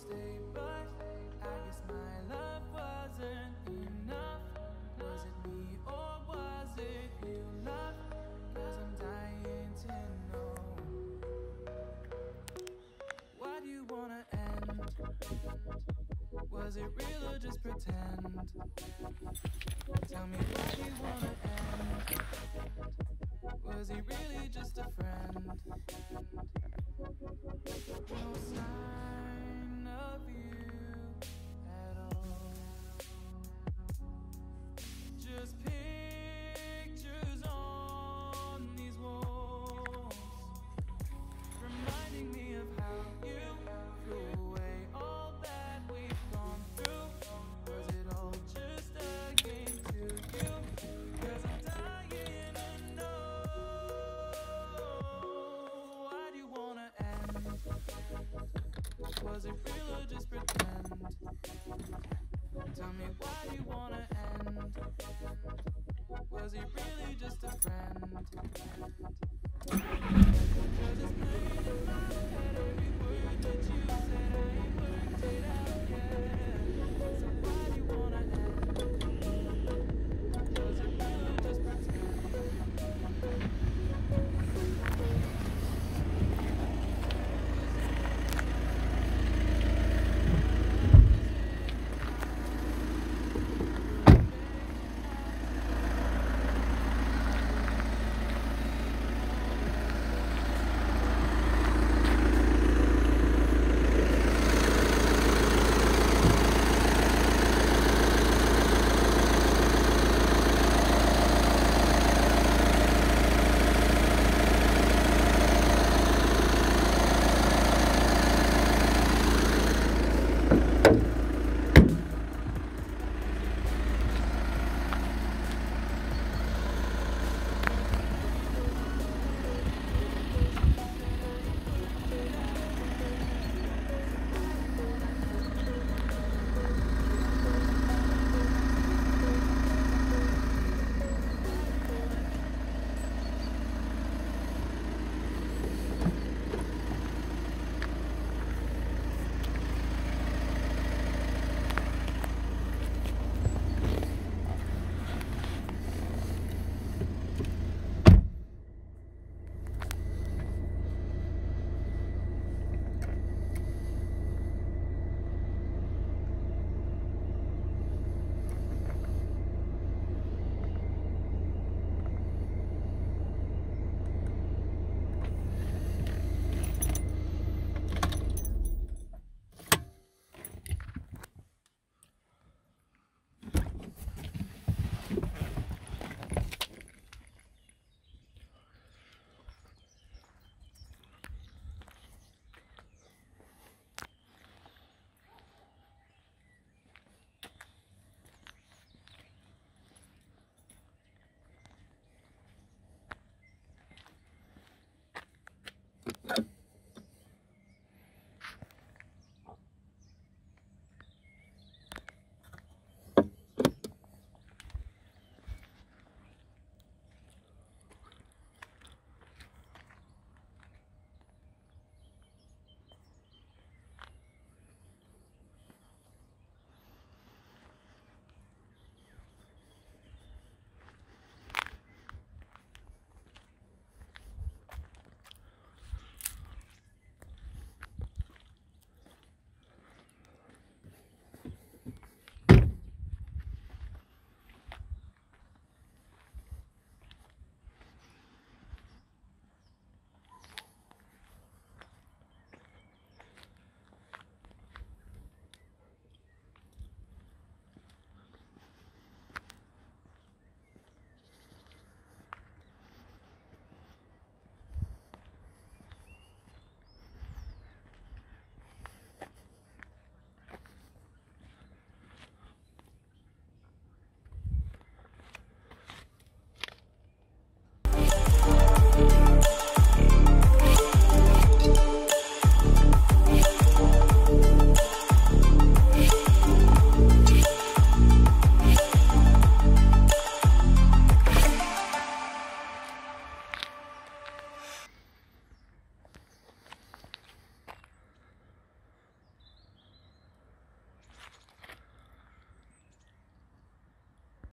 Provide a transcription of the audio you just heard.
stay, but I guess my love wasn't enough. Was it me or was it you, love? 'Cause I'm dying to know. Why do you wanna end? Was it real or just pretend? Tell me why do you wanna end? Was he really just a friend? No sign of you at all, just pictures on these walls, reminding me of how you flew away, all that we've gone through. Was it all just a game to you? 'Cause I'm dying to know. Why do you wanna end? Was it real or just pretend? Tell me why do you wanna end? Was he really just a friend?